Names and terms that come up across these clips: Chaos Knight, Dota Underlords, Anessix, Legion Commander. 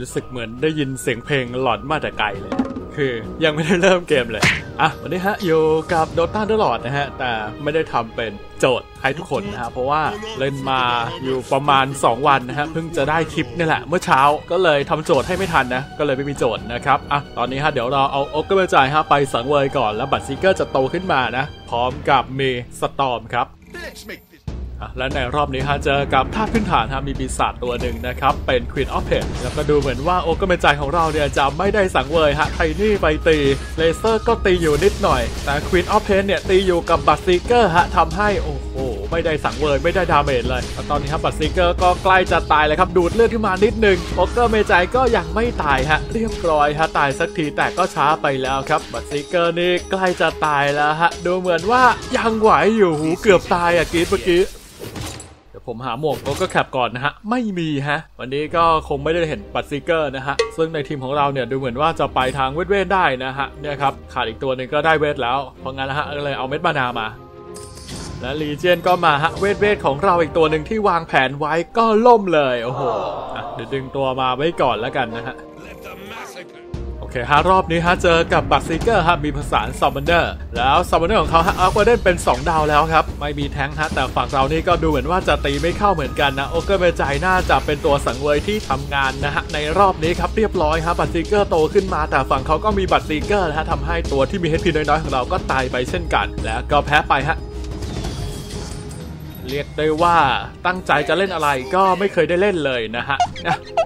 รู้สึกเหมือนได้ยินเสียงเพลงหลอนมาแต่ไกลเลยคือยังไม่ได้เริ่มเกมเลยอ่ะวันนี้ฮะอยู่กับ Dota ตลอดนะฮะแต่ไม่ได้ทำเป็นโจทย์ให้ทุกคนนะฮะเพราะว่าเล่นมาอยู่ประมาณ2วันนะฮะเพิ่งจะได้คลิปนี่แหละเมื่อเช้าก็เลยทำโจทย์ให้ไม่ทันนะก็เลยไม่มีโจทย์นะครับอ่ะตอนนี้ฮะเดี๋ยวเราเอาโอ๊กกระเบจ่ายฮะไปสังเวยก่อนแล้วบัตรซิกเกอร์จะโตขึ้นมานะพร้อมกับมีสตอมครับและในรอบนี้ฮะเจอกับธาตุพื้นฐานฮะมีปีศาจตัวหนึ่งนะครับเป็น Queen of Pets แล้วก็ดูเหมือนว่าโอ๊กกระเบจ่ายของเราเนี่ยจะไม่ได้สังเวยฮะไทนี่ไปตีเลเซอร์ก็ตีอยู่นิดหน่อยแต่ Queen of Pets เนี่ยตีอยู่กับบัตรซิกเกอร์ฮะทำให้โอ้โหไม่ได้สังเวยไม่ได้ดาเมจเลยตอนนี้ครับบัตรซิกเกอร์ก็ใกล้จะตายเลยครับดูดเลือดขึ้นมานิดนึงโอ๊กกระเบจ่ายก็ยังไม่ตายฮะเรียบร้อยฮะตายสักทีแต่ก็ช้าไปแล้วครับบัตรซิกเกอร์นี่ใกล้จะตายแล้วฮะดูเหมือนว่ายังไหวอยู่หูเกือบตายอ่ะกี๊ดเมื่อกี้ผมหาหมวกก็แคปก่อนนะฮะไม่มีฮะวันนี้ก็คงไม่ได้เห็นบัตรซิกเกอร์นะฮะซึ่งในทีมของเราเนี่ยดูเหมือนว่าจะไปทางเวทได้นะฮะเนี่ยครับขาดอีกตัวหนึ่งก็ได้เวทแล้วเพราะงั้นนะฮะเลยเอาเม็ดมานามาและลีเจียนก็มาฮะเวทของเราอีกตัวหนึ่งที่วางแผนไว้ก็ล่มเลยโอ้โหเดี๋ยวดึงตัวมาไว้ก่อนแล้วกันนะฮะโอเคฮะรอบนี้ฮะเจอกับบัตรซิกเกอร์ฮะมีผสานซัมมอนเนอร์แล้วซัมมอนเนอร์ของเขาฮะอัพวอร์เดนเป็น2ดาวแล้วครับไม่มีแท้งฮะแต่ฝั่งเรานี่ก็ดูเหมือนว่าจะตีไม่เข้าเหมือนกันนะโอ๊กกระเบจ่ายน่าจะเป็นตัวสังเวยที่ทำงานนะฮะในรอบนี้ครับเรียบร้อยฮะบัตรซิกเกอร์โตขึ้นมาแต่ฝั่งเขาก็มีบัตรซิกเกอร์ฮะทำให้ตัวที่มี HP น้อยๆของเราก็ตายไปเช่นกันและก็แพ้ไปฮะเรียกได้ว่าตั้งใจจะเล่นอะไรก็ไม่เคยได้เล่นเลยนะฮะ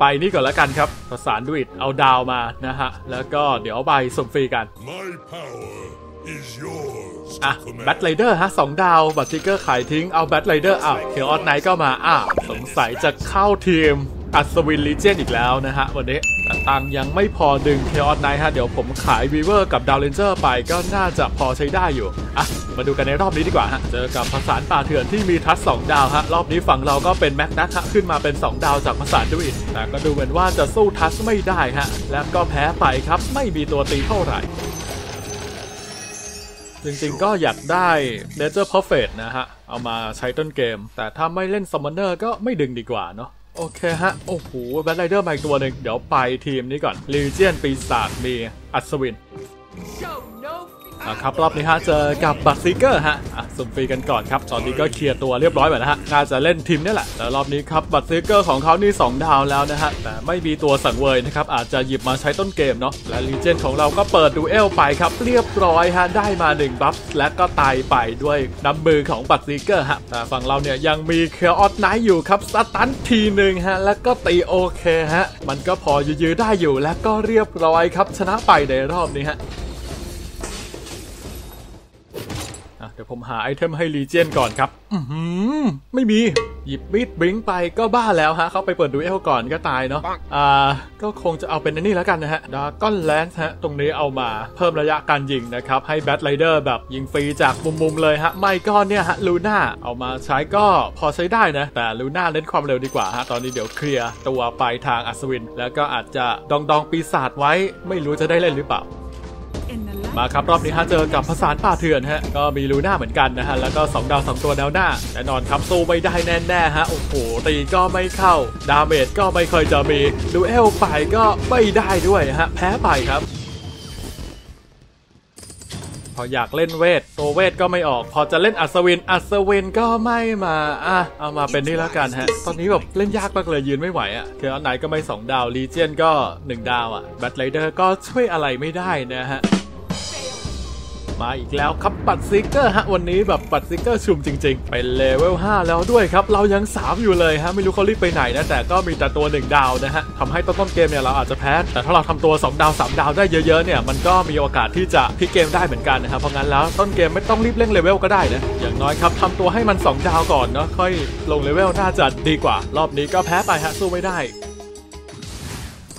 ไปนี่ก่อนแล้วกันครับประสานดุอิดเอาดาวมานะฮะแล้วก็เดี๋ยวไปสุ่มฟรีกันอ่ะแบทไรเดอร์ฮะ2ดาวบัตรทิกเกอร์ขายทิ้งเอาแบทไรเดอร์อ่ะChaos Knightก็มาอ่ะสงสัยจะเข้าทีมอัศวิน Legion อีกแล้วนะฮะวันนี้แต่ตังยังไม่พอดึงChaos Knightฮะเดี๋ยวผมขาย Weaver กับ Down Ranger ไปก็น่าจะพอใช้ได้อยู่อ่ะมาดูกันในรอบนี้ดีกว่าฮะเจอกับผสานป่าเถื่อนที่มีทัส2ดาวฮะรอบนี้ฝั่งเราก็เป็นแม็กนัทฮะขึ้นมาเป็น2ดาวจากผสานด้วยแต่ก็ดูเหมือนว่าจะสู้ทัสไม่ได้ฮะแล้วก็แพ้ไปครับไม่มีตัวตีเท่าไหร่จริงๆก็อยากได้ Nature Prophet นะฮะเอามาใช้ต้นเกมแต่ถ้าไม่เล่น Summoner ก็ไม่ดึงดีกว่าเนาะโอเคฮะโอ้โหแบทไรเดอร์มาอีกตัวหนึ่งเดี๋ยวไปทีมนี้ก่อนลีเจียนปีศาจมีอัศวินครับรอบนี้ฮะเจอกับบัตรซิกเกอร์ฮะสุ่มฟรีกันก่อนครับตอนนี้ก็เคลียร์ตัวเรียบร้อยหมดแล้วฮะน่าจะเล่นทีมนี่แหละแต่รอบนี้ครับบัตรซิกเกอร์ของเขานี่2ดาวแล้วนะฮะแต่ไม่มีตัวสังเวยนะครับอาจจะหยิบมาใช้ต้นเกมเนาะและลีเจนของเราก็เปิดดูเอลไปครับเรียบร้อยฮะได้มา1บัฟและก็ตายไปด้วยน้ำมือของบัตรซิกเกอร์ฮะแต่ฝั่งเราเนี่ยยังมีChaos Knightอยู่ครับสตันทีหนึ่งฮะแล้วก็ตีโอเคฮะมันก็พอยื้อได้อยู่และก็เรียบร้อยครับชนะไปในรอบนี้ฮะเดี๋ยวผมหาไอเทมให้ลีเจียนก่อนครับไม่มีหยิบมีดบลิงไปก็บ้าแล้วฮะเขาไปเปิดดูเอลก่อนก็ตายเนาะก็คงจะเอาเป็นนี่แล้วกันนะฮะดาก้อนแลนซ์ฮะตรงนี้เอามาเพิ่มระยะการยิงนะครับให้แบทไรเดอร์แบบยิงฟรีจากมุมๆเลยฮะไม่ก็เนี่ยฮะลูน่าเอามาใช้ก็พอใช้ได้นะแต่ลูน่าเล่นความเร็วดีกว่าฮะตอนนี้เดี๋ยวเคลียร์ตัวไปทางอัศวินแล้วก็อาจจะดองปีศาจไว้ไม่รู้จะได้เล่นหรือเปล่ามาครับรอบนี้ฮะเจอกับผสานป่าเถื่อนฮะก็มีลูน่าเหมือนกันนะฮะแล้วก็2ดาว2ตัวแนวหน้าแน่นอนครับสู้ไม่ได้แน่ๆฮะโอ้โหตีก็ไม่เข้าดาเมจก็ไม่ค่อยจะมีดูเอลไปก็ไม่ได้ด้วยฮะแพ้ไปครับพออยากเล่นเวทตัวเวทก็ไม่ออกพอจะเล่นอัศวินก็ไม่มาอ่ะเอามาเป็นนี่แล้วกันฮะตอนนี้แบบเล่นยากมากเลยยืนไม่ไหวอ่ะChaos Knightก็ไม่2ดาวลีเจียนก็1ดาวอ่ะแบทไรเดอร์ก็ช่วยอะไรไม่ได้นะฮะมาอีกแล้วครับบัตรซิกเกอร์ฮะวันนี้แบบบัตรซิกเกอร์ชุมจริงๆเป็นเลเวล5แล้วด้วยครับเรายัง3อยู่เลยฮะไม่รู้เขารีบไปไหนนะแต่ก็มีแต่ตัว1ดาวนะฮะทำให้ต้นเกมเนี่ยเราอาจจะแพ้แต่ถ้าเราทำตัว2ดาว3ดาวได้เยอะๆเนี่ยมันก็มีโอกาสที่จะพลิกเกมได้เหมือนกันนะครับเพราะงั้นแล้วต้นเกมไม่ต้องรีบเร่งเลเวลก็ได้นะอย่างน้อยครับทำตัวให้มัน2ดาวก่อนเนาะค่อยลงเลเวลน่าจะดีกว่ารอบนี้ก็แพ้ไปฮะสู้ไม่ได้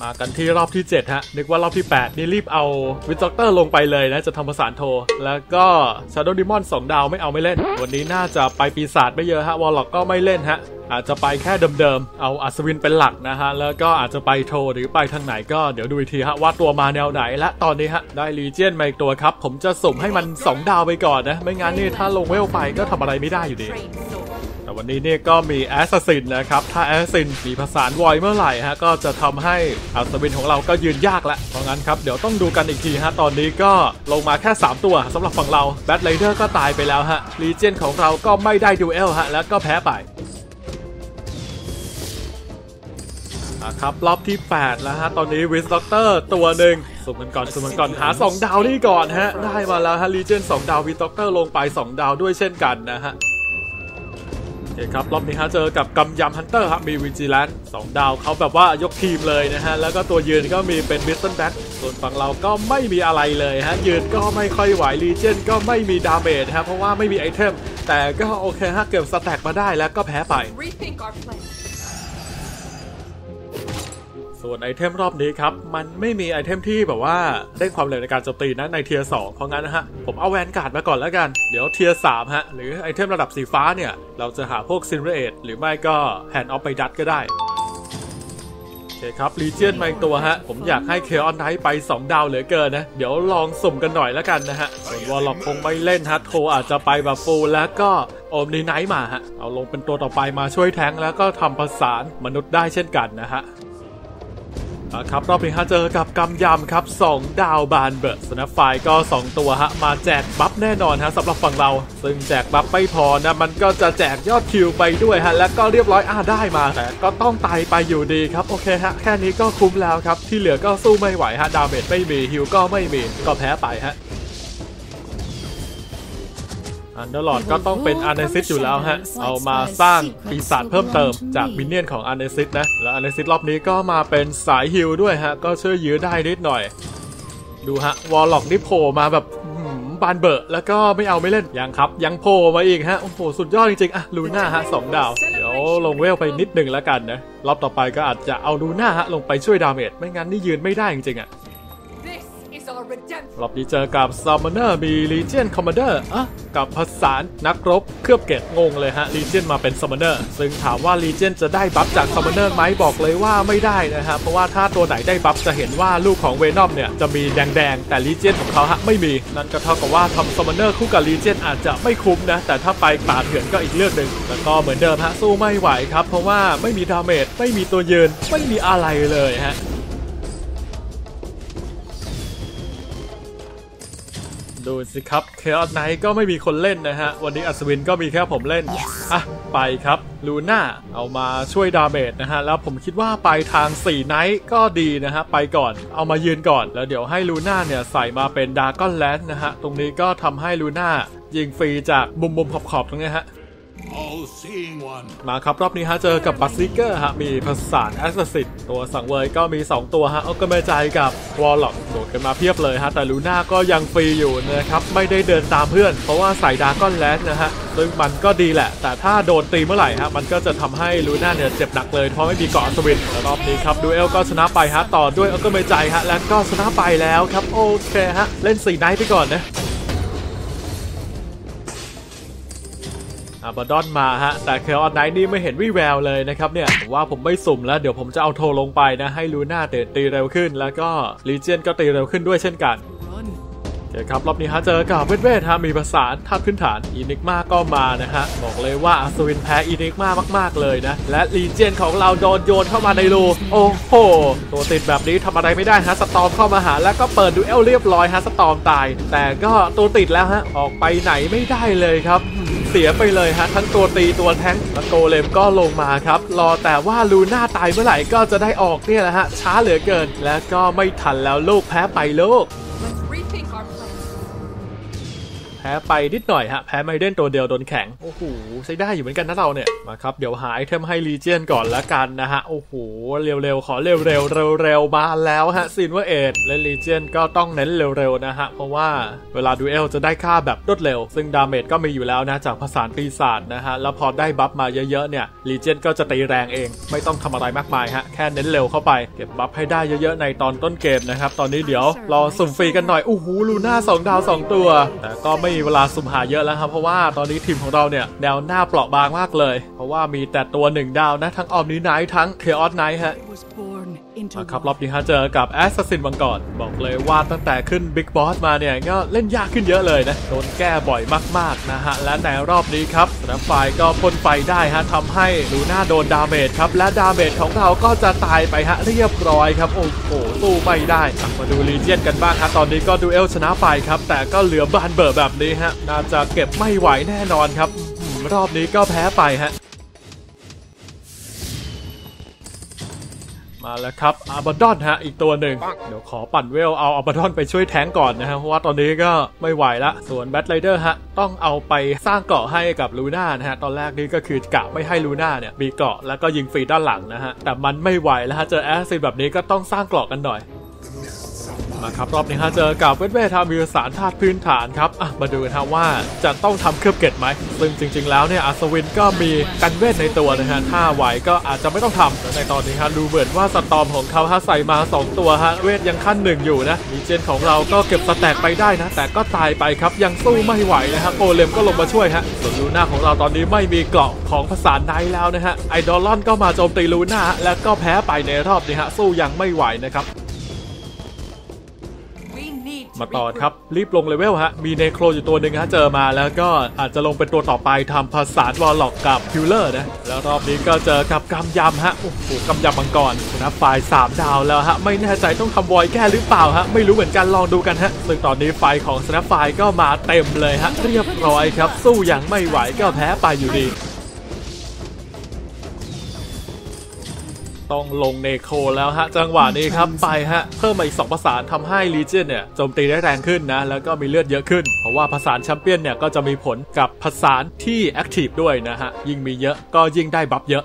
มากันที่รอบที่7ฮะนึกว่ารอบที่8นี่รีบเอาวิจ็อกเตอร์ลงไปเลยนะจะทำประสานโทรแล้วก็ชาโดว์ดิมอน2ดาวไม่เอาไม่เล่นวันนี้น่าจะไปปีศาจไม่เยอะฮะวอลล็อกก็ไม่เล่นฮะอาจจะไปแค่เดิมๆเอาอัศวินเป็นหลักนะฮะแล้วก็อาจจะไปโทรหรือไปทางไหนก็เดี๋ยวดูอีกทีฮะว่าตัวมาแนวไหนและตอนนี้ฮะได้ลีเจียนมาอีกตัวครับผมจะสุ่มให้มัน2ดาวไปก่อนนะไม่งั้นนี่ถ้าลงเวลไปก็ทำอะไรไม่ได้อยู่ดี แต่วันนี้เนี่ยก็มีแอสซัสซินนะครับถ้าแอสซัสซินมีผสานวอยเมื่อไหร่ฮะก็จะทำให้อัศวินของเราก็ยืนยากละเพราะงั้นครับเดี๋ยวต้องดูกันอีกทีฮะตอนนี้ก็ลงมาแค่3ตัวสำหรับฝั่งเราแบทไรเดอร์ก็ตายไปแล้วฮะลีเจนของเราก็ไม่ได้ดูเอลฮะแล้วก็แพ้ไปครับรอบที่8แล้วฮะตอนนี้วิสด็อกเตอร์ตัวหนึ่งสุ่มกันก่อนหา2ดาวนี่ก่อนฮะได้มาแล้วฮะลีเจน2ดาววิสด็อกเตอร์ลงไป2ดาวด้วยเช่นกันนะฮะโอเคครับรอบนี้ฮะเจอกับกำยำฮันเตอร์ครับมีวิจิลัน2ดาวเขาแบบว่ายกทีมเลยนะฮะแล้วก็ตัวยืนก็มีเป็นบิสตันแบ็คส่วนฝั่งเราก็ไม่มีอะไรเลยฮะยืนก็ไม่ค่อยไหวลีเจนก็ไม่มีดาเมจฮะเพราะว่าไม่มีไอเทมแต่ก็โอเคฮะเก็บสแต็กมาได้แล้วก็แพ้ไปส่วนไอเทมรอบนี้ครับมันไม่มีไอเทมที่แบบว่าได้ความเร็วในการโจมตีนะในเทียร์2เพราะงั้นนะฮะผมเอาแวนการ์ดมาก่อนแล้วกันเดี๋ยวเทียร์3ฮะหรือไอเทมระดับสีฟ้าเนี่ยเราจะหาพวกซินเรเอตหรือไม่ก็แฮนด์ออฟไปดัตก็ได้โอเคครับลีเจียนมาอีกตัวฮะผมอยากให้ Chaos Knight ไป2ดาวเหลือเกินนะเดี๋ยวลองสุ่มกันหน่อยแล้วกันนะฮะส่วนวอลล็อกคงไม่เล่นฮะโทอาจจะไปแบบฟูลแล้วก็โอมนีไนท์มาฮะเอาลงเป็นตัวต่อไปมาช่วยแทงแล้วก็ทำประสานมนุษย์ได้เช่นกันนะฮะครับรอบนี้ฮะเจอกับกำยำครับ2ดาวบานเบิร์ดสแนปไฟก็2ตัวฮะมาแจกบัฟแน่นอนฮะสำหรับฝั่งเราซึ่งแจกบัฟไม่พอนะมันก็จะแจกยอดคิวไปด้วยฮะแล้วก็เรียบร้อยได้มาแต่ก็ต้องตายไปอยู่ดีครับโอเคฮะแค่นี้ก็คุ้มแล้วครับที่เหลือก็สู้ไม่ไหวฮะดาเมจไม่มีฮิลก็ไม่มีก็แพ้ไปฮะอันเดอร์ลอร์ดก็ต้องเป็นอาร์เนซิสอยู่แล้วฮะเอามาสร้างปีศาจเพิ่มเติมจากมินเนี่ยนของอาร์เนซิสนะแล้วอาร์เนซิสรอบนี้ก็มาเป็นสายฮิลด้วยฮะก็ช่วยยื้อได้นิดหน่อยดูฮะวอลล็อกนี่โผล่มาแบบบานเบอร์แล้วก็ไม่เอาไม่เล่นยังครับยังโผล่มาอีกฮะโอ้โหสุดยอดจริงๆอะลูน่าฮะ2ดาวเดี๋ยวลงเวลไปนิดหนึ่งแล้วกันนะรอบต่อไปก็อาจจะเอาลูน่าฮะลงไปช่วยดาเมจไม่งั้นนี่ยืนไม่ได้จริงๆอะรอบนี้เจอกับซัมเมอร์มี Legion Commander กับผสานนักรบเคลือบเกตงงเลยฮะ Legion มาเป็น Summoner ซึ่งถามว่า Legion จะได้บัฟจาก Summoner ไหมบอกเลยว่าไม่ได้นะฮะเพราะว่าถ้าตัวไหนได้บัฟจะเห็นว่าลูกของเวนอมเนี่ยจะมีแดงๆแต่ Legion ของเขาฮะไม่มีนั่นก็เท่ากับว่าทำ Summoner คู่กับ Legion อาจจะไม่คุ้มนะแต่ถ้าไปป่าเถื่อนก็อีกเรื่องหนึ่งแล้วก็เหมือนเดิมฮะสู้ไม่ไหวครับเพราะว่าไม่มีดาเมจไม่มีตัวยืนไม่มีอะไรเลยฮะดูสิครับChaos Knightก็ไม่มีคนเล่นนะฮะวันนี้อัศวินก็มีแค่ผมเล่นอ่ะไปครับลูน่าเอามาช่วยดาเมจนะฮะแล้วผมคิดว่าไปทาง4ไนท์ก็ดีนะฮะไปก่อนเอามายืนก่อนแล้วเดี๋ยวให้ลูน่าเนี่ยใส่มาเป็นดาร์กอนแลนด์นะฮะตรงนี้ก็ทำให้ลูน่ายิงฟรีจากมุมขอบตรงนี้ฮะมาครับรอบนี้ฮะเจอกับบัสซิเกอร์ฮะมีผสานแอสซิสตัวสังเวยก็มี2ตัวฮะเอากระเมจใจกับวอลล็อกโดดกันมาเพียบเลยฮะแต่ลูน่าก็ยังฟรีอยู่นะครับไม่ได้เดินตามเพื่อนเพราะว่าใส่ดาร์กอนแลนด์นะฮะซึ่งมันก็ดีแหละแต่ถ้าโดนตีเมื่อไหร่ฮะมันก็จะทำให้ลูน่าเนี่ยเจ็บหนักเลยเพราะไม่มีเกาะสวินรอบนี้ครับดูเอลก็ชนะไปฮะต่อด้วยเอากระเมจใจฮะแล้วก็ชนะไปแล้วครับโอเคฮะเล่น4ไนท์ไปก่อนนะอาบาดอนมาฮะแต่Chaos Knightนี่ไม่เห็นวี่แววเลยนะครับเนี่ยผมว่าผมไม่สุ่มแล้วเดี๋ยวผมจะเอาโทรลงไปนะให้ลูน่าตีเร็วขึ้นแล้วก็ลีเจียนก็ตีเร็วขึ้นด้วยเช่นกันเดี๋ยวครับรอบนี้ฮะเจอกับเวทฮะมีประสานทับขึ้นฐานอีนิกมาก็มานะฮะบอกเลยว่าอัศวินแพ้อีนิกมามากๆเลยนะและลีเจียนของเราโดนโยนเข้ามาในรูโอ้โหตัวติดแบบนี้ทำอะไรไม่ได้ฮะสตอมเข้ามาหาแล้วก็เปิดดูเอลเรียบร้อยฮะสตอมตายแต่ก็ตัวติดแล้วฮะออกไปไหนไม่ได้เลยครับเสียไปเลยฮะทั้งตัวตีตัวแทงและโกเลมก็ลงมาครับรอแต่ว่าลูน่าตายเมื่อไหร่ก็จะได้ออกเนี่ยแหละฮะช้าเหลือเกินและก็ไม่ทันแล้วลูกแพ้ไปลูกแพ้ไปนิดหน่อยฮะแพ้ไมเดนตัวเดียวโดนแข็งโอ้โหใช้ได้อยู่เหมือนกันนะเราเนี่ยมาครับเดี๋ยวหาไอเทมให้ลีเจียนก่อนละกันนะฮะโอ้โหเร็วขอเร็วมาแล้วฮะซินเวอร์เอทและลีเจียนก็ต้องเน้นเร็วนะฮะเพราะว่าเวลาดูเอลจะได้ค่าแบบรวดเร็วซึ่งดาเมจก็มีอยู่แล้วนะจากผสานปีศาจนะฮะแล้วพอได้บัฟมาเยอะๆเนี่ยลีเจียนก็จะตีแรงเองไม่ต้องทำอะไรมากมายฮะแค่เน้นเร็วเข้าไปเก็บบัฟให้ได้เยอะๆในตอนต้นเกมนะครับตอนนี้เดี๋ยวรอสุ่มฟรีกันหน่อยโอ้โหลูน่า2ดาว2ตัวแต่ก็ไม่มีเวลาสุ่มหาเยอะแล้วครับเพราะว่าตอนนี้ทีมของเราเนี่ยแนวหน้าเปราะบางมากเลยเพราะว่ามีแต่ตัว1ดาวนะทั้งออมนีไนท์ทั้งChaos Knightฮะ ครับรอบนี้ฮะเจอกับแอสซัสซินบังกรบอกเลยว่าตั้งแต่ขึ้นบิ๊กบอสมาเนี่ยก็เล่นยากขึ้นเยอะเลยนะโดนแก้บ่อยมากๆนะฮะและในรอบนี้ครับสนามไฟก็พ่นไฟได้ฮะทำให้ลูน่าโดนดาเมจครับและดาเมจของเราก็จะตายไปฮะเรียบร้อยครับโอ้โหสู้ไม่ได้มาดูลีเจียนกันบ้างฮะตอนนี้ก็ดูเอลชนะไปครับแต่ก็เหลือบานเบอร์แบบนี้ฮะน่าจะเก็บไม่ไหวแน่นอนครับรอบนี้ก็แพ้ไปฮะมาแล้วครับอาบาดอนฮะอีกตัวหนึ่งเดี๋ยวขอปั่นเวลเอาอาบาดอนไปช่วยแทงก่อนนะฮะเพราะว่าตอนนี้ก็ไม่ไหวละส่วนแบทไรเดอร์ฮะต้องเอาไปสร้างเกาะให้กับลูน่านะฮะตอนแรกนี่ก็คือกะไม่ให้ลูน่าเนี่ยมีเกาะแล้วก็ยิงฟรีด้านหลังนะฮะแต่มันไม่ไหวแล้วฮะเจอแอสซิดแบบนี้ก็ต้องสร้างเกาะกันหน่อยมาครับรอบนี้ฮะเจอกับเวทเวทามีสารธาตุพื้นฐานครับมาดูนะว่าจะต้องทำเคลือบเกล็ดไหมซึ่งจริงๆแล้วเนี่ยอัศวินก็มีกันเวทในตัวนะฮะถ้าไหวก็อาจจะไม่ต้องทำในตอนนี้ฮะดูเหมือนว่าสตอมของเขาฮะใส่มา2ตัวฮะเวทยังขั้น1อยู่นะมีเจนของเราก็เก็บสแต็กไปได้นะแต่ก็ตายไปครับยังสู้ไม่ไหวนะฮะโกเลมก็ลงมาช่วยฮะส่วนลูน่าของเราตอนนี้ไม่มีเกราะของภาษาไนท์แล้วนะฮะไอดอลลอนก็มาโจมตีลูน่าและก็แพ้ไปในรอบนี้ฮะสู้ยังไม่ไหวนะครับมาต่อครับรีบลงเลเวลฮะมีเนโครอยู่ตัวหนึ่งฮะเจอมาแล้วก็อาจจะลงเป็นตัวต่อไปทำภาษาวอลล็อกกับคิวเลอร์นะแล้วรอบนี้ก็เจอกับกำยำฮะโอ้โหกำยำมังกรนะไฟ3ดาวแล้วฮะไม่แน่ใจต้องทำวอยแก้หรือเปล่าฮะไม่รู้เหมือนกันลองดูกันฮะซึ่งตอนนี้ไฟของสแนปไฟก็มาเต็มเลยฮะเรียบร้อยครับสู้อย่างไม่ไหวก็แพ้ไปอยู่ดีต้องลงเนโครแล้วฮะจังหวะนี้ครับไปฮะเพิ่มมาอีก2ภาษาทำให้ลีเจียนเนี่ยโจมตีได้แรงขึ้นนะแล้วก็มีเลือดเยอะขึ้นเพราะว่าภาษาแชมเปี้ยนเนี่ยก็จะมีผลกับภาษาที่แอคทีฟด้วยนะฮะยิ่งมีเยอะก็ยิ่งได้บัฟเยอะ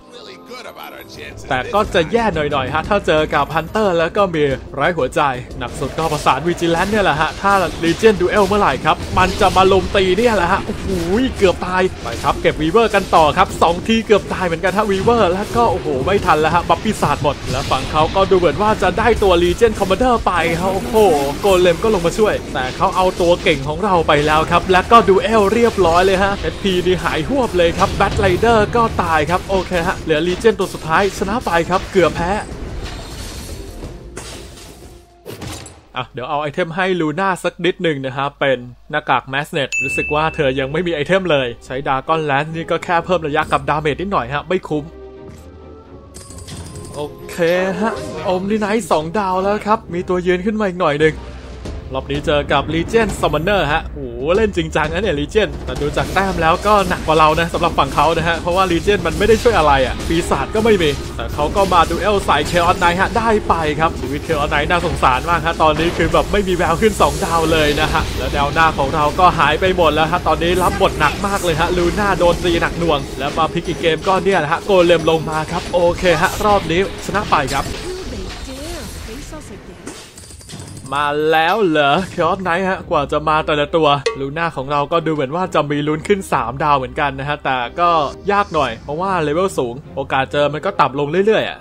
แต่ก็จะแย่หน่อยๆฮะถ้าเจอกับฮันเตอร์แล้วก็มีไร้หัวใจหนักสุดก็ภาษาวิจิแลนต์เนี่ยแหละฮะถ้าลีเจียนดูเอลเมื่อไหร่ครับมันจะมาลมตีเนี่ยแหละฮะโอ้โหเกือบตายไปครับเก็บวีเวอร์กันต่อครับ2ทีเกือบตายเหมือนกันฮะวีเวอร์แล้วก็โอ้โหไม่ทันแล้วฮะบัฟปีศาจหมดแล้วฝั่งเขาก็ดูเหมือนว่าจะได้ตัว Legion Commander ไปครับโอ้โหโกเลมก็ลงมาช่วยแต่เขาเอาตัวเก่งของเราไปแล้วครับแล้วก็ดูเอลเรียบร้อยเลยฮะ HP นี่หายหวบเลยครับ Bat Rider ก็ตายครับโอเคฮะเหลือ Legion ตัวสุดท้ายชนะไปครับเกือบแพ้เดี๋ยวเอาไอเทมให้ลูน่าสักนิดหนึ่งนะฮะเป็นหน้ากากแมสเน็ตรู้สึกว่าเธอยังไม่มีไอเทมเลยใช้ดาก้อนแลนซ์นี่ก็แค่เพิ่มระยะกับดาเมจนิดหน่อยฮะไม่คุ้มโอเคฮะอมลีไนท์2ดาวแล้วครับมีตัวยืนขึ้นมาอีกหน่อยหนึ่งรอบนี้เจอกับ Legion Summoner ฮะโอ้เล่นจริงจังนะเนี่ย Legion แต่ดูจากแต้มแล้วก็หนักกว่าเรานะสำหรับฝั่งเขานะฮะเพราะว่า Legion มันไม่ได้ช่วยอะไรอ่ะปีศาจก็ไม่มีแต่เขาก็มาดูเอลสาย Chaos Knight ฮะได้ไปครับชีวิต Chaos Knight น่าสงสารมากฮะตอนนี้คือแบบไม่มีแววขึ้น2ดาวเลยนะฮะแล้วแนวหน้าของเราก็หายไปหมดแล้วฮะตอนนี้รับบทหนักมากเลยฮะลูน่าโดนตีหนักหน่วงแล้วมาพลิกอีกเกมก็เนี่ยฮะโกเลมลงมาครับโอเคฮะรอบนี้ชนะไปครับมาแล้วเหรอคอสไนท์ฮะกว่าจะมาแต่ละตัวลูน่าของเราก็ดูเหมือนว่าจะมีลุ้นขึ้น3ดาวเหมือนกันนะฮะแต่ก็ยากหน่อยเพราะว่าเลเวลสูงโอกาสเจอมันก็ต่ำลงเรื่อยๆ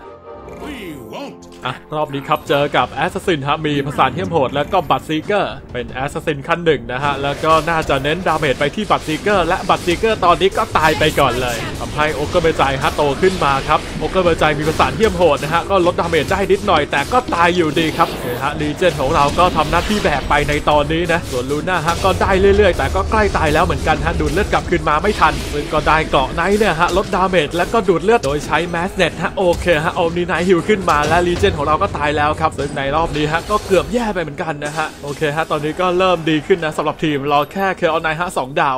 รอบนี้ครับเจอกับแอสซัสซินฮะมีภาษาเทียมโหดแล้วก็บัตซีเกอร์เป็นแอสซัสซินขั้น1นะฮะแล้วก็น่าจะเน้นดาเมจไปที่บัตซีเกอร์และบัตซีเกอร์ตอนนี้ก็ตายไปก่อนเลยทำให้โอเกอร์เบอร์ใจฮะโตขึ้นมาครับโอเกอร์เบอร์ใจมีภาษาเทียมโหดนะฮะก็ลดดาเมจได้นิดหน่อยแต่ก็ตายอยู่ดีครับฮะลีเจนของเราก็ทำหน้าที่แบกไปในตอนนี้นะส่วนลูน่าฮะก็ได้เรื่อยๆแต่ก็ใกล้ตายแล้วเหมือนกันฮะดูดเลือดกลับคืนมาไม่ทันซึ่งก็ได้เกาะไนท์เนี่ยฮะลดดาเมจแล้วก็ดูดเลือดโดยใช้แมสเน็ตฮะโอเคฮะเอานีไนท์ฮิลขึ้นมาและลีเจนของเราก็ตายแล้วครับซึ่งในรอบนี้ฮะก็เกือบแย่ไปเหมือนกันนะฮะโอเคฮะตอนนี้ก็เริ่มดีขึ้นนะสำหรับทีมรอแค่เคออนไนฮะ2ดาว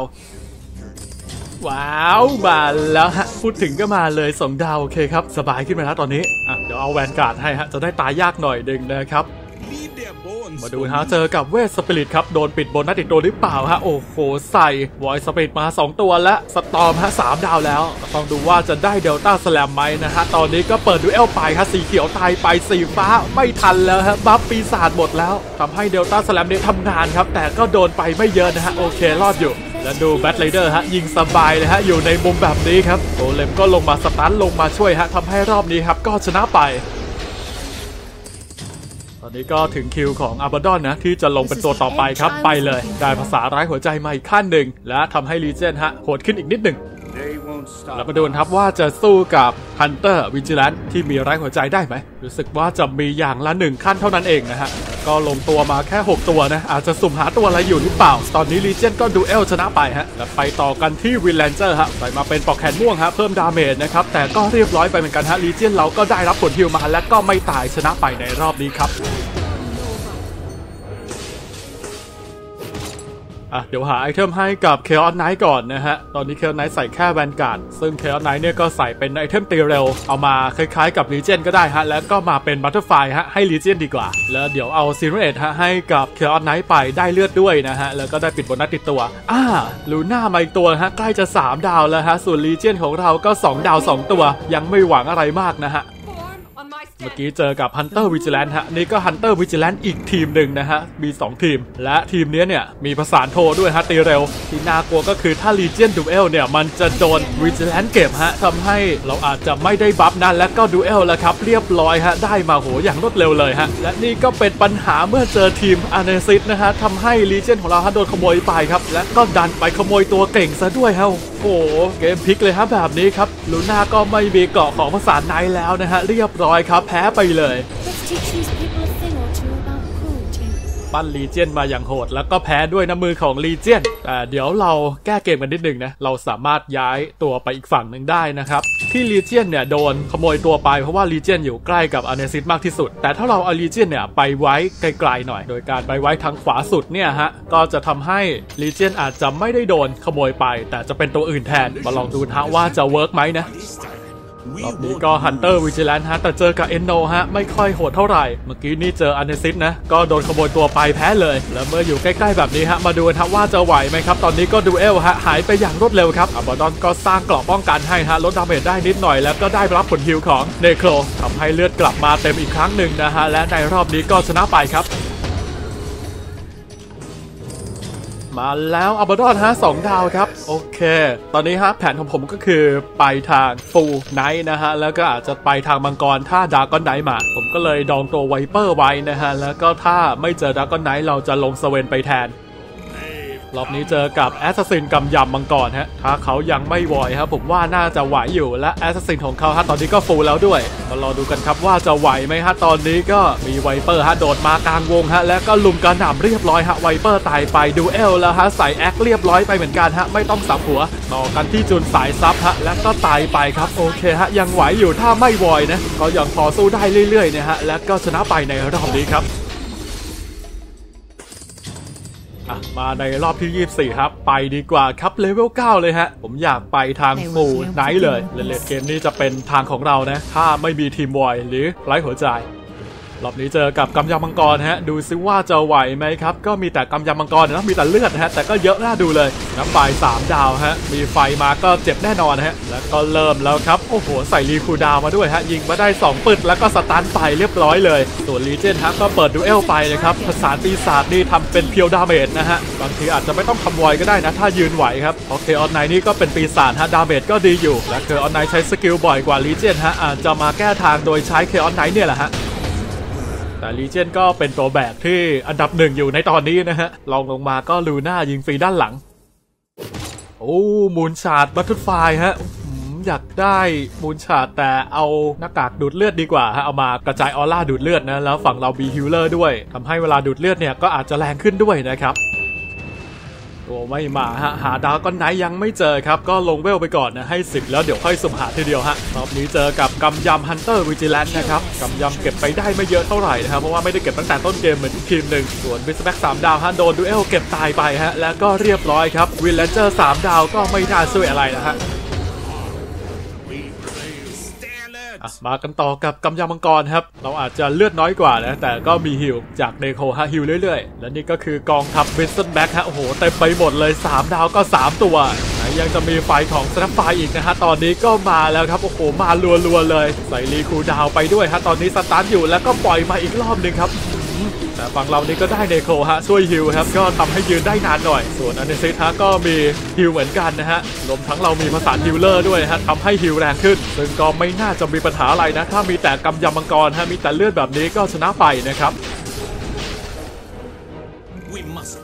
ว้าวมาแล้วฮะพูดถึงก็มาเลย2ดาวโอเคครับสบายขึ้นมาแล้วตอนนี้เดี๋ยวเอาแวนการ์ดให้ฮะจะได้ตายยากหน่อยดึงนะครับมาดูฮะเจอกับเวทสปิริตครับโดนปิดบนนัดติดตัวหรือเปล่าฮะโอ้โหใส่วอยสปิริตมา2ตัวและสตอมฮะ3ดาวแล้วต้องดูว่าจะได้เดลต้าสแลมไหมนะฮะตอนนี้ก็เปิดดูเอลไปฮะสีเขียวตายไปสีฟ้าไม่ทันแล้วฮะบัฟปีศาจหมดแล้วทำให้เดลต้าสแลมเนี่ยทำงานครับแต่ก็โดนไปไม่เยอะนะฮะโอเครอดอยู่แล้วดูแบทไรเดอร์ฮะยิงสบายเลยฮะอยู่ในมุมแบบนี้ครับโอเลมก็ลงมาสตันลงมาช่วยฮะทำให้รอบนี้ครับก็ชนะไปตอนนี้ก็ถึงคิวของอาบาดอนนะที่จะลงเป็นตัวต่อไปครับไปเลยได้ภาษาร้ายหัวใจมาอีกขั้นหนึ่งและทำให้ลีเจนฮะโหดขึ้นอีกนิดหนึ่ง เรามาดูนะครับว่าจะสู้กับฮันเตอร์วิจิแลนต์ที่มีร้ายหัวใจได้ไหมรู้สึกว่าจะมีอย่างละหนึ่งขั้นเท่านั้นเองนะฮะก็ลงตัวมาแค่6ตัวนะอาจจะสุ่มหาตัวอะไรอยู่หรือเปล่าตอนนี้ลีเจนก็ดูเอลชนะไปฮะแล้วไปต่อกันที่วินแลนเจอร์ฮะใส่มาเป็นปอกแขนม่วงฮะเพิ่มดาเมจนะครับแต่ก็เรียบร้อยไปเหมือนกันฮะลีเจนเราก็ได้รับผลฮิวมาและก็ไม่ตายชนะไปในรอบนี้ครับเดี๋ยวหาไอเทมให้กับ Chaos Knight ก่อนนะฮะตอนนี้ Chaos Knight ใส่แค่ Vanguard ซึ่ง Chaos Knight เนี่ยก็ใส่เป็นไอเทมตีเร็วเอามาคล้ายๆกับ Legion ก็ได้ฮะแล้วก็มาเป็น Butterfly ฮะให้ Legion ดีกว่าแล้วเดี๋ยวเอา Silhouette ฮะให้กับ Chaos Knight ไปได้เลือดด้วยนะฮะแล้วก็ได้ปิดบนนัดติดตัวลูน่ามาอีกตัวฮะใกล้จะ3ดาวแล้วฮะส่วน Legion ของเราก็2ดาว2ตัวยังไม่หวังอะไรมากนะฮะเมื่อกี้เจอกับ Hunter Vigilant ฮะนี่ก็ Hunter Vigilant อีกทีมหนึ่งนะฮะมี2ทีมและทีมนี้เนี่ยมีประสานโทด้วยฮะตีเร็วที่น่ากลัวก็คือถ้า Legion Duel เนี่ยมันจะโดน Vigilant เก็บฮะทำให้เราอาจจะไม่ได้บัฟนั่นและก็ Duel แล้วครับเรียบร้อยฮะได้มาโหอย่างรวดเร็วเลยฮะและนี่ก็เป็นปัญหาเมื่อเจอทีม Anesis นะฮะทำให้ Legion ของเราฮะโดนขโมยไปครับและก็ดันไปขโมยตัวเก่งซะด้วยฮะโอ้เกมพลิกเลยฮะแบบนี้ครับลูน่าก็ไม่มีเกาะของประสานไนท์แล้วนะฮะเรียบร้อยครับแพ้ไปเลยปั้นลีเจียนมาอย่างโหดแล้วก็แพ้ด้วยน้ำมือของลีเจียนแต่เดี๋ยวเราแก้เกมกันนิดนึงนะเราสามารถย้ายตัวไปอีกฝั่งหนึ่งได้นะครับที่ลีเจียนเนี่ยโดนขโมยตัวไปเพราะว่าลีเจียนอยู่ใกล้กับอเนซิสมากที่สุดแต่ถ้าเราเอาลีเจียนเนี่ยไปไว้ไกลๆหน่อยโดยการไปไว้ทางขวาสุดเนี่ยฮะก็จะทำให้ลีเจียนอาจจะไม่ได้โดนขโมยไปแต่จะเป็นตัวอื่นแทนมาลองดูฮะว่าจะเวิร์กไหมนะรอบนี้ก็ Hunter Vigilant ฮะแต่เจอกับ Eno ฮะไม่ค่อยโหดเท่าไหร่เมื่อกี้นี่เจอ Anesis นะก็โดนขโมยตัวไปแพ้เลยแล้วเมื่ออยู่ใกล้ๆแบบนี้ฮะมาดูฮะว่าจะไหวไหมครับตอนนี้ก็ Duel ฮะหายไปอย่างรวดเร็วครับอัลบาดอนก็สร้างเกราะป้องกันให้ฮะลดดาเมจได้นิดหน่อยแล้วก็ได้รับผลฮีลของ Necro ทำให้เลือดกลับมาเต็มอีกครั้งหนึ่งนะฮะและในรอบนี้ก็ชนะไปครับมาแล้วอัลบาดอนฮะ2ดาวครับโอเคตอนนี้ฮะแผนของผมก็คือไปทางฟูลไนท์นะฮะแล้วก็อาจจะไปทางมังกรถ้าดาร์กอนไนท์มาผมก็เลยดองตัวไวเปอร์ไว้นะฮะแล้วก็ถ้าไม่เจอดาร์กอนไนท์เราจะลงสเวนไปแทนรอบนี้เจอกับแอสซัสซินกำยำมังกรฮะถ้าเขายังไม่วอยครับผมว่าน่าจะไหวอยู่และแอสซัสซินของเขาฮะตอนนี้ก็ฟูลแล้วด้วยมารอดูกันครับว่าจะไหวไหมฮะตอนนี้ก็มีไวเปอร์ฮะโดดมากลางวงฮะแล้วก็ลุมกระหน่ำเรียบร้อยฮะไวเปอร์ตายไปดูเอลแล้วฮะใส่แอคเรียบร้อยไปเหมือนกันฮะไม่ต้องสับหัวต่อกันที่จุนสายซับฮะแล้วก็ตายไปครับโอเคฮะยังไหวอยู่ถ้าไม่วอยนะก็ยังพอสู้ได้เรื่อยๆนะฮะแล้วก็ชนะไปในรอบนี้ครับมาในรอบที่24ครับไปดีกว่าครับเลเวล9เลยฮะผมอยากไปทางฟูลไนท์เลยเลทเกมนี้จะเป็นทางของเรานะถ้าไม่มีทีมวอยหรือไร้หัวใจรอบนี้เจอกับกำยำมังกรฮะดูซิว่าจะไหวไหมครับก็มีแต่กำยำมังกรนะมีแต่เลือดฮะแต่ก็เยอะน่าดูเลยน้ำปลาย3ดาวฮะมีไฟมาก็เจ็บแน่นอนฮะแล้วก็เริ่มแล้วครับโอ้โหใส่รีคูดาวมาด้วยฮะยิงมาได้2ปืนแล้วก็สตาร์ทไปเรียบร้อยเลยส่วนลีเจนฮะก็เปิดดูเอลไปเลยครับภาษาปีศาจนี่ทำเป็นเพียวดาเมจนะฮะบางทีอาจจะไม่ต้องคำวอยก็ได้นะถ้ายืนไหวครับเพราะเคออนไนนี่ก็เป็นปีศาจฮะดาเมจก็ดีอยู่และเคออนไนใช้สกิลบ่อยกว่าลีเจนฮะอาจจะมาแก้ทางโดยใช้เคออนไนเนี่ยแหละฮะแต่ลีเจนก็เป็นตัวแบกที่อันดับ1อยู่ในตอนนี้นะฮะลองลงมาก็ลูน่ายิงฟรีด้านหลังโอ้มูนชาร์ดบัตเทิลไฟฮะอยากได้มูนชาร์ดแต่เอาหน้ากากดูดเลือดดีกว่าฮะเอามากระจายออร่าดูดเลือดนะแล้วฝั่งเรามีฮิลเลอร์ด้วยทำให้เวลาดูดเลือดเนี่ยก็อาจจะแรงขึ้นด้วยนะครับตัวไม่มาฮะหาดาร์กอนไนท์ยังไม่เจอครับก็ลงเวลไปก่อนนะให้10แล้วเดี๋ยวค่อยสุ่มหาทีเดียวฮะรอบนี้เจอกับกำยำฮันเตอร์วิจิแลนต์นะครับกำยำเก็บไปได้ไม่เยอะเท่าไหร่นะครับเพราะว่าไม่ได้เก็บตั้งแต่ต้นเกมเหมือนทีมหนึ่งส่วนวิสแบ็ก3ดาวฮะโดนดูเอลเก็บตายไปฮะแล้วก็เรียบร้อยครับวินเลนเจอร์3ดาวก็ไม่น่าช่วยอะไรนะฮะมากันต่อกับกำยำมังกรครับเราอาจจะเลือดน้อยกว่านะแต่ก็มีฮิลจากเนโคฮะฮิลเรื่อยๆและนี่ก็คือกองทัพวิสเทิลแบ็กฮะโอ้โหเต็มไปหมดเลย3ดาวก็3ตัวยังจะมีไฟของสแนปไฟอีกนะฮะตอนนี้ก็มาแล้วครับโอ้โหมาลัวๆเลยใส่รีคูดาวไปด้วยฮะตอนนี้สตาร์ทอยู่แล้วก็ปล่อยมาอีกรอบนึงครับแต่ฝั่งเรานี่ก็ได้เนโคฮะช่วยฮิลครับก็ทำให้ยืนได้นานหน่อยส่วนอเนซิสฮะก็มีฮิลเหมือนกันนะฮะรวมทั้งเรามีภาษาฮิลเลอร์ด้วยฮะทำให้ฮิลแรงขึ้นซึ่งก็ไม่น่าจะมีปัญหาอะไรนะถ้ามีแต่กำยำมังกรฮะมีแต่เลือดแบบนี้ก็ชนะไปนะครั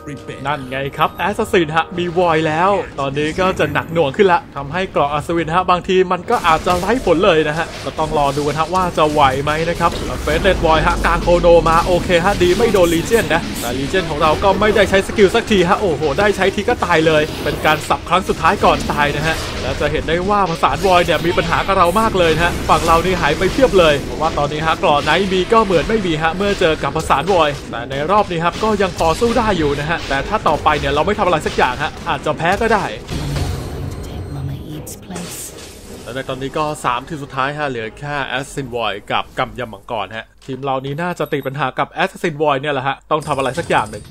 บ นั่นไงครับแอสซัสซินฮะมีวอยแล้วตอนนี้ก็จะหนักหน่วงขึ้นละทำให้เกราะอัศวินฮะบางทีมันก็อาจจะไร้ผลเลยนะฮะก็ต้องรอดูฮะว่าจะไหวไหมนะครับเฟสเลดวอยฮะกลางโคโนมาโอเคฮะดีไม่โดนลีเจนนะแต่ลีเจนของเราก็ไม่ได้ใช้สกิลสักทีฮะโอ้โหได้ใช้ทีก็ตายเลยเป็นการสับครั้งสุดท้ายก่อนตายนะฮะและจะเห็นได้ว่าภาษาวอยเนี่ยมีปัญหากับเรามากเลยฮะฝั่งเรานี่หายไปเพียบเลยเพราะว่าตอนนี้ฮะเกราะไนท์บีก็เหมือนไม่มีฮะเมื่อเจอกับภาษาวอยแต่ในรอบนี้ครับก็ยังพอสู้ได้อยู่นะฮะแต่ถ้าต่อไปเนี่ยเราไม่ทำอะไรสักอย่างฮะอาจจะแพ้ก็ได้และในตอนนี้ก็3ทีมสุดท้ายฮะเหลือแค่แอสซินวอยกับกำยำมังกรฮะทีมเรานี้น่าจะติดปัญหากับแอสซินวอยเนี่ยแหละฮะต้องทำอะไรสักอย่างหนึ่ง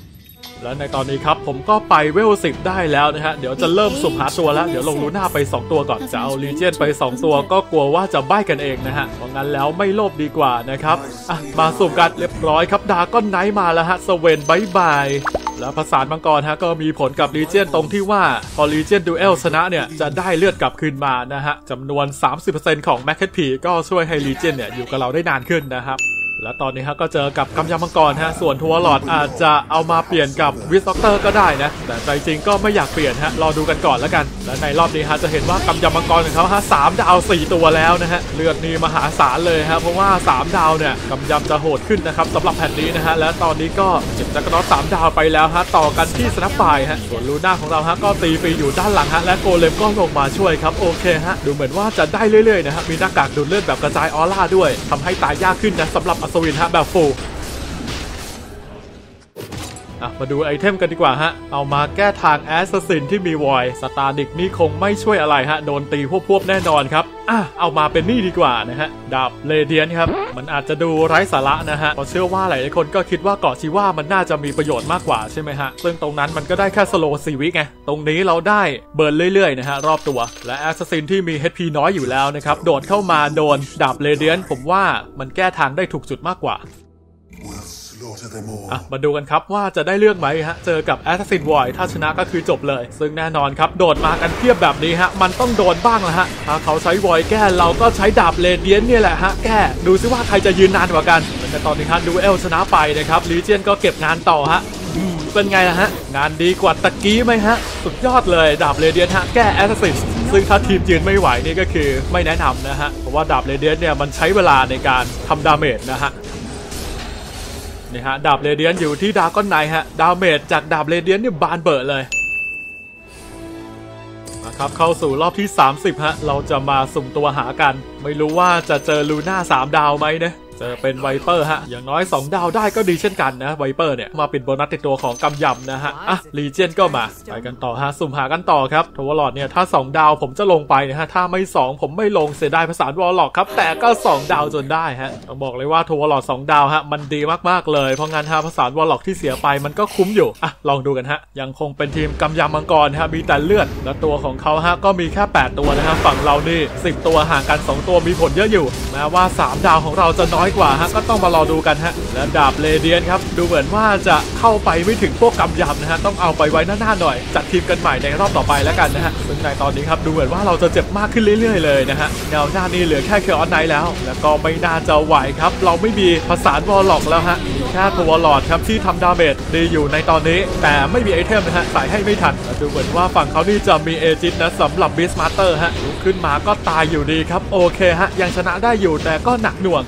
และในตอนนี้ครับผมก็ไปเวล10ได้แล้วนะฮะเดี๋ยวจะเริ่มสุ่มหาตัวแล้วเดี๋ยวลงลูน่าไป2ตัวก่อนจะเอาลีเจียนไป2ตัวก็กลัวว่าจะใบ้กันเองนะฮะเพราะงั้นแล้วไม่โลภดีกว่านะครับมาสุ่มกันเรียบร้อยครับดาก้อนไนท์มาแล้วฮะสเวนบายบายและภาษามังกรฮะก็มีผลกับลีเจียนตรงที่ว่าพอลีเจียนดูเอลชนะเนี่ยจะได้เลือดกลับคืนมานะฮะจำนวน 30% ของแม็กเฮดพีก็ช่วยให้ลีเจียนเนี่ยอยู่กับเราได้นานขึ้นนะครับและตอนนี้ฮะก็เจอกับกำยำมังกรฮะส่วนทัวร์หลอดอาจจะเอามาเปลี่ยนกับวิสด็อกเตอร์ก็ได้นะแต่ใจจริงก็ไม่อยากเปลี่ยนฮะรอดูกันก่อนแล้วกันและในรอบนี้ฮะจะเห็นว่ากำยำมังกรของเขาฮะ3ดาว4ตัวแล้วนะฮะเลือดนี่มหาศาลเลยฮะเพราะว่า3ดาวเนี่ยกำยำจะโหดขึ้นนะครับสำหรับแผ่นนี้นะฮะและตอนนี้ก็เจ็บจักรน็อต3ดาวไปแล้วฮะต่อกันที่สนับไฟฮะส่วนลูน่าของเราฮะก็ตีฟรีอยู่ด้านหลังฮะและโกเลมก็ลงมาช่วยครับโอเคฮะดูเหมือนว่าจะได้เรื่อยๆนะฮะมีหน้ากากดูดเลือดแบบกระจายออร่าด้วยทำให้ตายยากขึ้นนะสำหรับอัศวินฮะแบบฟูมาดูไอเทมกันดีกว่าฮะเอามาแก้ทางแอสซัสซินที่มีวอยสตาร์ดิกนี่คงไม่ช่วยอะไรฮะโดนตีพวบๆแน่นอนครับเอามาเป็นนี่ดีกว่านะฮะดาบเลเดียนครับมันอาจจะดูไร้สาระนะฮะเพราะเชื่อว่าหลายคนก็คิดว่าเกาะชีว่ามันน่าจะมีประโยชน์มากกว่าใช่ไหมฮะซึ่งตรงนั้นมันก็ได้แค่สโลว์4 วิไงตรงนี้เราได้เบิร์นเรื่อยๆนะฮะรอบตัวและแอสซัสซินที่มี HP น้อยอยู่แล้วนะครับโดดเข้ามาโดนดาบเลเดียนผมว่ามันแก้ทางได้ถูกจุดมากกว่ามาดูกันครับว่าจะได้เลือกไหมฮะเจอกับแอสซัสซินวอยถ้าชนะก็คือจบเลยซึ่งแน่นอนครับโดดมากันเทียบแบบนี้ฮะมันต้องโดนบ้างละฮะถ้าเขาใช้วอยแก้เราก็ใช้ดาบเลเดียนเนี่ยแหละฮะแก้ดูซิว่าใครจะยืนนานกว่ากันแต่ตอนนี้ฮะดูเอลชนะไปนะครับลีเจียนก็เก็บงานต่อฮะเป็นไงล่ะฮะงานดีกว่าตะกี้ไหมฮะสุดยอดเลยดาบเลเดียนฮะแก้แอสซัสซินซึ่งถ้าทีมยืนไม่ไหวนี่ก็คือไม่แนะนำนะฮะเพราะว่าดาบเลเดียนเนี่ยมันใช้เวลาในการทำดาเมจนะฮะดาบเรเดียนอยู่ที่ดาก้อนไนท์ฮะดาเมจจากดาบเรเดียนนี่บานเบิดเลยนะครับเข้าสู่รอบที่30ฮะเราจะมาสุ่มตัวหากันไม่รู้ว่าจะเจอลูน่า3ดาวไหมนะเจอเป็นไวเปอร์ฮะอย่างน้อย2ดาวได้ก็ดีเช่นกันนะไวเปอร์เนี่ยมาเป็นโบนัสติดตัวของกำยำนะฮะลีเจียนก็มาไปกันต่อฮะสุ่มหากันต่อครับทัวร์ลอดเนี่ยถ้า2ดาวผมจะลงไปนะฮะถ้าไม่2ผมไม่ลงเสียดายภาษาวอลล็อกครับแต่ก็2ดาวจนได้ฮะต้องบอกเลยว่าทัวร์ลอด2ดาวฮะมันดีมากๆเลยเพราะงั้นฮะภาษาวอลล็อกที่เสียไปมันก็คุ้มอยู่ลองดูกันฮะยังคงเป็นทีมกำยำมังกรฮะมีแต่เลือดและตัวของเขาฮะก็มีแค่8ตัวนะฮะฝั่งเรานี่10ตัวห่างกัน2ตัวมีผลเยอะอยู่แม้ว่า3ดาวของเราจะน้อยกว่าฮะก็ต้องมารอดูกันฮะและดาบเลเดียนครับดูเหมือนว่าจะเข้าไปไม่ถึงพวกกำยำนะฮะต้องเอาไปไว้หน้าๆหน่อยจัดทีมกันใหม่ในรอบต่อไปแล้วกันนะฮะซึ่งในตอนนี้ครับดูเหมือนว่าเราจะเจ็บมากขึ้นเรื่อยๆเลยนะฮะแนวหน้านี่เหลือแค่เคออนไนท์แล้วแล้วก็ไม่น่าจะไหวครับเราไม่มีภาษาวอลล็อกแล้วฮะมีแค่ตัววอลล็อกครับที่ทำดาเมจดีอยู่ในตอนนี้แต่ไม่มีไอเทมนะฮะใส่ให้ไม่ทันดูเหมือนว่าฝั่งเขานี่จะมีเอจิตนะสำหรับบิสมาร์เตอร์ฮะขึ้นมาก็ตายอยู่ดีครับโอเคฮะยังชนะได้อยู่แต่ก็หนักหน่วง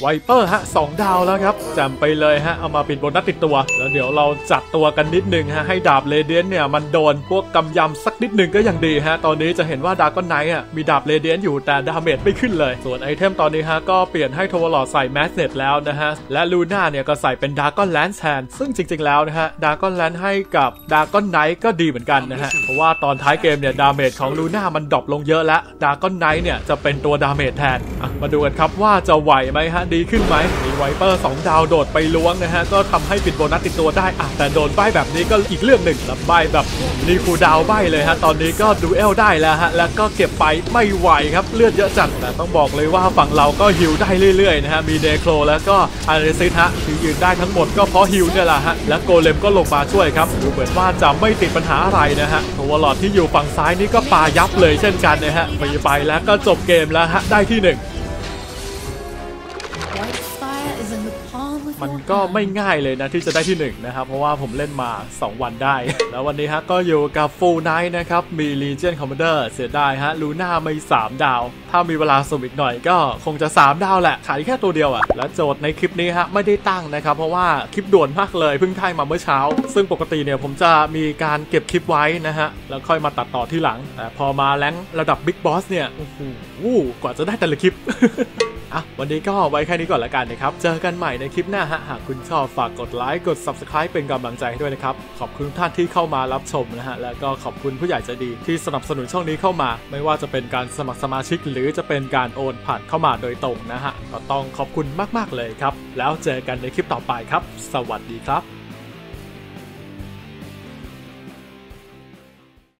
ไวเปอร์ฮะ2ดาวแล้วครับจำไปเลยฮะเอามาปิดบนนัดติดตัวแล้วเดี๋ยวเราจัดตัวกันนิดนึงฮะให้ดาบเลเดียนเนี่ยมันโดนพวกกำยำสักนิดนึงก็ยังดีฮะตอนนี้จะเห็นว่าดาก้อนไนท์มีดาบเลเดียนอยู่แต่ดาเมจไม่ขึ้นเลยส่วนไอเทมตอนนี้ฮะก็เปลี่ยนให้โทวลอดใส่แมสเน็ตแล้วนะฮะและลูน่าเนี่ยก็ใส่เป็นดาก้อนแลนซ์แทนซึ่งจริงๆแล้วนะฮะดาก้อนแลนซ์ให้กับดาก้อนไนท์ก็ดีเหมือนกันนะฮะเพราะว่าตอนท้ายเกมเนี่ยดาเมจของลูน่ามันดรอปลงเยอะแล้วดาก้อนไนท์เนี่ยจะเป็นตัวดาเมจแทนมาดูกันครับว่าจะไหวไหมดีขึ้นไหมมีไวเปอร์2ดาวโดดไปล้วงนะฮะก็ทำให้ปิดโบนัสติดตัวได้แต่โดนใบแบบนี้ก็อีกเรื่องหนึ่งแล้วใบแบบรีคูดาวใบเลยฮะตอนนี้ก็ดูเอลได้แล้วฮะแล้วก็เก็บไปไม่ไหวครับเลือดเยอะจัดแต่ต้องบอกเลยว่าฝั่งเราก็ฮิวได้เรื่อยๆนะฮะมีเดโครแล้วก็อาริซิทฮะที่ยืนได้ทั้งหมดก็เพราะฮิวเนี่ยแหละฮะและโกเลมก็ลงมาช่วยครับดูเหมือนว่าจะไม่ติดปัญหาอะไรนะฮะตัวหลอดที่อยู่ฝั่งซ้ายนี่ก็ปายับเลยเช่นกันนะฮะไปไปแล้วก็จบเกมแล้วฮะได้ที่1 มันก็ไม่ง่ายเลยนะที่จะได้ที่1นะครับเพราะว่าผมเล่นมา2วันได้ แล้ววันนี้ฮะก็อยู่กับ Full Knight นะครับมี Legion Commander เสียดายฮะลูน่าไม่3ดาวถ้ามีเวลาสมอีกหน่อยก็คงจะ3ดาวแหละขายแค่ตัวเดียวอ่ะและโจทย์ในคลิปนี้ฮะไม่ได้ตั้งนะครับเพราะว่าคลิปด่วนมากเลยเพิ่งถ่ายมาเมื่อเช้าซึ่งปกติเนี่ยผมจะมีการเก็บคลิปไว้นะฮะแล้วค่อยมาตัดต่อที่หลังแต่พอมาแรงระดับ Big Boss เนี่ยโอ้โหกว่าจะได้แต่ละคลิป อ่ะวันนี้ก็ไว้แค่นี้ก่อนละกันนะครับเจอกันใหม่ในคลิปหน้าหากคุณชอบฝากกดไลค์กด Subscribe เป็นกำลังใจให้ด้วยนะครับขอบคุณทุกท่านที่เข้ามารับชมนะฮะแล้วก็ขอบคุณผู้ใหญ่ใจดีที่สนับสนุนช่องนี้เข้ามาไม่ว่าจะเป็นการสมัครสมาชิกหรือจะเป็นการโอนผ่านเข้ามาโดยตรงนะฮะก็ต้องขอบคุณมากๆเลยครับแล้วเจอกันในคลิปต่อไปครับสวัสดีครับ